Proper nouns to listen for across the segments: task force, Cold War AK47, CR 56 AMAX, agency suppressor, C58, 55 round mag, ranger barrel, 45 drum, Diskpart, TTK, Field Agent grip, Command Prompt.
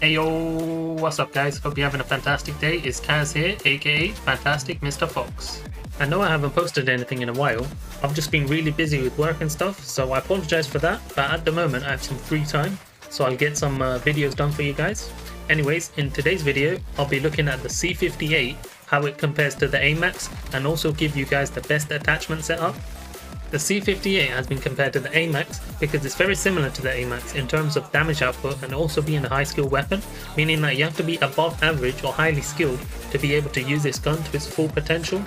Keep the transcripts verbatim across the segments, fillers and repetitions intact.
Hey yo, what's up guys? Hope you're having a fantastic day. It's Kaz here, aka Fantastic Mister Fox. I know I haven't posted anything in a while. I've just been really busy with work and stuff, so I apologize for that, but at the moment I have some free time, so I'll get some uh, videos done for you guys. Anyways, in today's video, I'll be looking at the C fifty-eight, how it compares to the AMAX, and also give you guys the best attachment setup. The C fifty-eight has been compared to the AMAX because it's very similar to the AMAX in terms of damage output and also being a high skill weapon, meaning that you have to be above average or highly skilled to be able to use this gun to its full potential.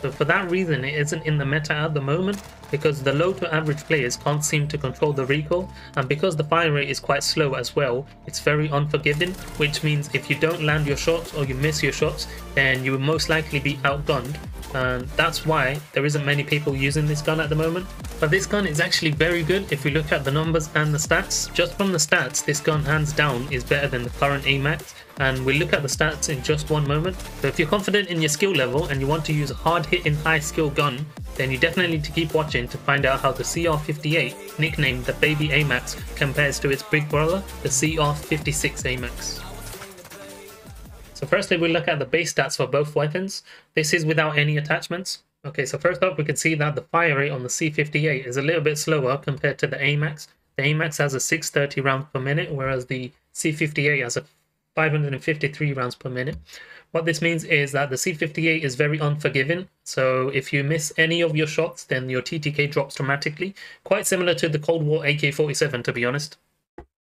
But for that reason it isn't in the meta at the moment, because the low to average players can't seem to control the recoil, and because the fire rate is quite slow as well, it's very unforgiving, which means if you don't land your shots or you miss your shots, then you will most likely be outgunned. And that's why there isn't many people using this gun at the moment. But this gun is actually very good if we look at the numbers and the stats. Just from the stats, this gun hands down is better than the current AMAX, and we'll look at the stats in just one moment. So if you're confident in your skill level and you want to use a hard hitting high skill gun, then you definitely need to keep watching to find out how the C R fifty-eight, nicknamed the Baby AMAX, compares to its big brother, the C R fifty-six AMAX. So firstly we'll look at the base stats for both weapons. This is without any attachments. Okay, so first up we can see that the fire rate on the C fifty-eight is a little bit slower compared to the AMAX. The AMAX has a six hundred thirty rounds per minute, whereas the C fifty-eight has a five hundred fifty-three rounds per minute. What this means is that the C fifty-eight is very unforgiving, so if you miss any of your shots then your T T K drops dramatically, quite similar to the Cold War A K forty-seven to be honest.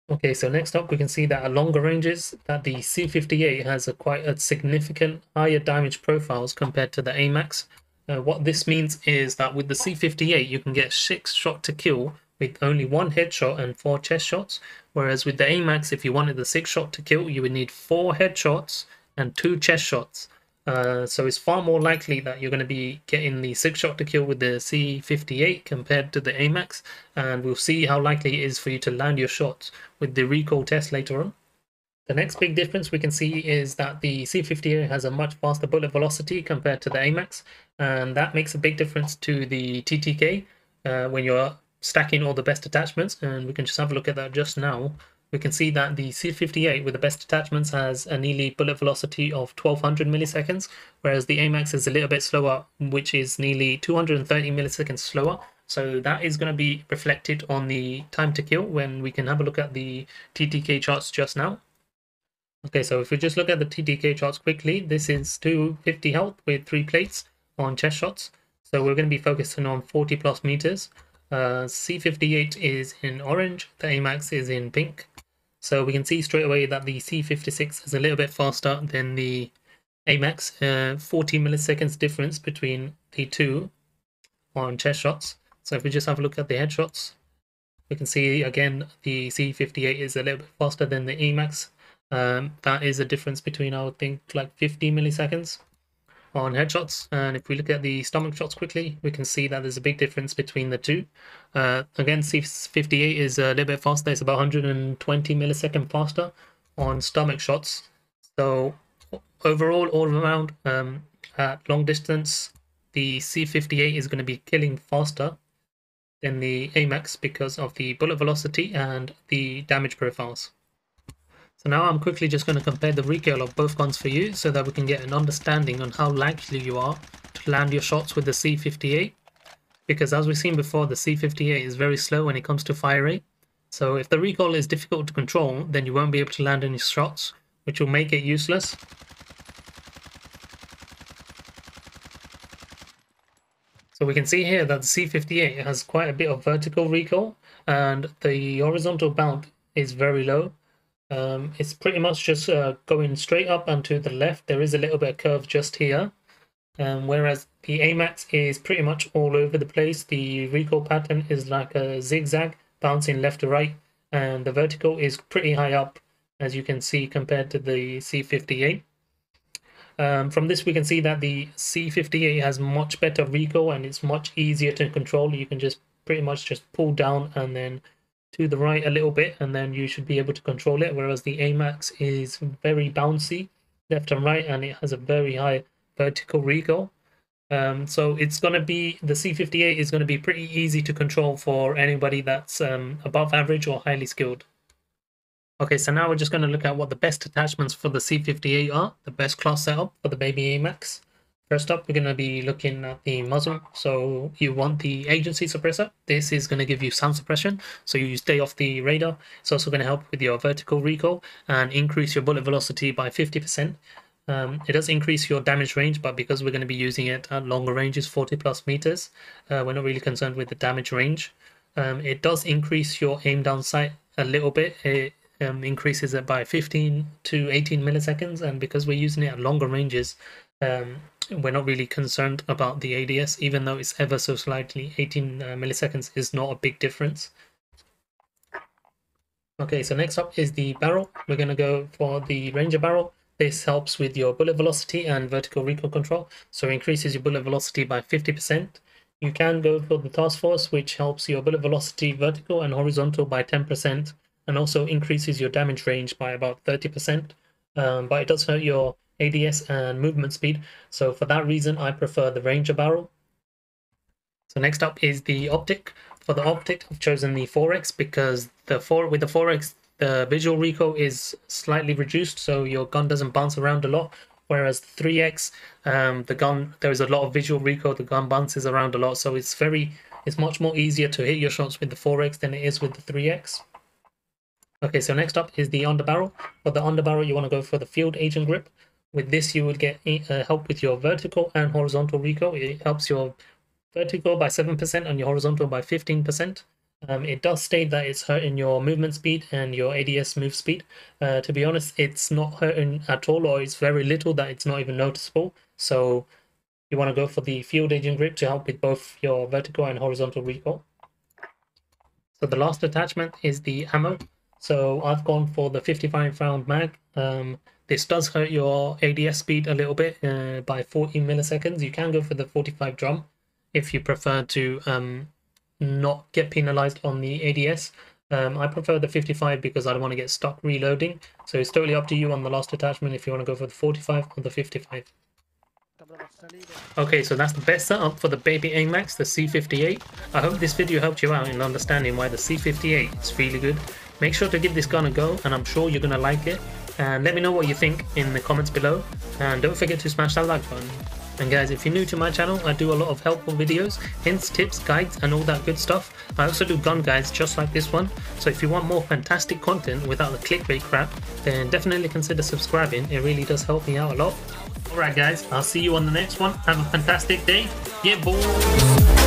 Okay, so next up we can see that at longer ranges that the C fifty-eight has a quite a significant higher damage profiles compared to the AMAX. Uh, what this means is that with the C fifty-eight you can get six shot to kill with only one headshot and four chest shots, whereas with the AMAX if you wanted the six shot to kill you would need four headshots and two chest shots. Uh, so it's far more likely that you're going to be getting the six shot to kill with the C fifty-eight compared to the AMAX, and we'll see how likely it is for you to land your shots with the recoil test later on. The next big difference we can see is that the C fifty-eight has a much faster bullet velocity compared to the AMAX, and that makes a big difference to the T T K uh, when you're stacking all the best attachments, and we can just have a look at that just now. We can see that the C fifty-eight with the best attachments has a nearly bullet velocity of twelve hundred milliseconds, whereas the AMAX is a little bit slower, which is nearly two hundred thirty milliseconds slower. So that is going to be reflected on the time to kill when we can have a look at the T T K charts just now. Okay, so if we just look at the T T K charts quickly, this is two hundred fifty health with three plates on chest shots. So we're going to be focusing on forty plus meters. Uh, C fifty-eight is in orange, the AMAX is in pink. So we can see straight away that the C fifty-six is a little bit faster than the AMAX, uh, forty milliseconds difference between the two on chest shots. So if we just have a look at the headshots, we can see again the C fifty-eight is a little bit faster than the AMAX. Um, that is a difference between, I would think, like fifty milliseconds on headshots. And if we look at the stomach shots quickly, we can see that there's a big difference between the two. Uh, again, C fifty-eight is a little bit faster, it's about one hundred twenty millisecond faster on stomach shots. So overall, all around, um, at long distance, the C fifty-eight is going to be killing faster than the AMAX because of the bullet velocity and the damage profiles. So now I'm quickly just going to compare the recoil of both guns for you so that we can get an understanding on how likely you are to land your shots with the C fifty-eight, because as we've seen before, the C fifty-eight is very slow when it comes to fire rate. So if the recoil is difficult to control, then you won't be able to land any shots, which will make it useless. So we can see here that the C fifty-eight has quite a bit of vertical recoil and the horizontal bound is very low. Um, it's pretty much just uh, going straight up and to the left. There is a little bit of curve just here, um, whereas the AMAX is pretty much all over the place. The recoil pattern is like a zigzag, bouncing left to right, and the vertical is pretty high up, as you can see, compared to the C fifty-eight. Um, from this we can see that the C fifty-eight has much better recoil and it's much easier to control. You can just pretty much just pull down and then to the right a little bit and then you should be able to control it, whereas the AMAX is very bouncy left and right and it has a very high vertical recoil. Um, so it's going to be, the C fifty-eight is going to be pretty easy to control for anybody that's um, above average or highly skilled. Okay, so now we're just going to look at what the best attachments for the C fifty-eight are, the best class setup for the baby A max. First up, we're going to be looking at the muzzle. So you want the agency suppressor. This is going to give you sound suppression, so you stay off the radar. It's also going to help with your vertical recoil and increase your bullet velocity by fifty percent. Um, it does increase your damage range, but because we're going to be using it at longer ranges, forty plus meters, uh, we're not really concerned with the damage range. Um, it does increase your aim down sight a little bit. It um, increases it by fifteen to eighteen milliseconds, and because we're using it at longer ranges, um, we're not really concerned about the A D S, even though it's ever so slightly. eighteen milliseconds is not a big difference. Okay, so next up is the barrel. We're going to go for the Ranger barrel. This helps with your bullet velocity and vertical recoil control, so it increases your bullet velocity by fifty percent. You can go for the task force, which helps your bullet velocity vertical and horizontal by ten percent, and also increases your damage range by about thirty percent, um, but it does hurt your A D S and movement speed, so for that reason I prefer the Ranger barrel. So next up is the optic. For the optic, I've chosen the four X because the four with the four X the visual recoil is slightly reduced, so your gun doesn't bounce around a lot, whereas the three X, um, the gun, there is a lot of visual recoil, the gun bounces around a lot, so it's very it's much more easier to hit your shots with the four X than it is with the three X. Okay, so next up is the underbarrel. For the underbarrel, you want to go for the Field Agent grip. With this, you will get uh, help with your vertical and horizontal recoil. It helps your vertical by seven percent and your horizontal by fifteen percent. Um, it does state that it's hurting your movement speed and your A D S move speed. Uh, to be honest, it's not hurting at all, or it's very little that it's not even noticeable. So you want to go for the Field Agent grip to help with both your vertical and horizontal recoil. So the last attachment is the ammo. So I've gone for the fifty-five round mag. Um, This does hurt your A D S speed a little bit uh, by forty milliseconds. You can go for the forty-five drum if you prefer to um, not get penalized on the A D S. Um, I prefer the fifty-five because I don't want to get stuck reloading. So it's totally up to you on the last attachment if you want to go for the forty-five or the fifty-five. Okay, so that's the best setup for the baby A max, the C fifty-eight. I hope this video helped you out in understanding why the C fifty-eight is really good. Make sure to give this gun a go, and I'm sure you're going to like it. And let me know what you think in the comments below, and don't forget to smash that like button. And guys, if you're new to my channel, I do a lot of helpful videos, hints, tips, guides and all that good stuff. I also do gun guides just like this one, so if you want more fantastic content without the clickbait crap, then definitely consider subscribing. It really does help me out a lot. Alright guys, I'll see you on the next one. Have a fantastic day. Yeah boy!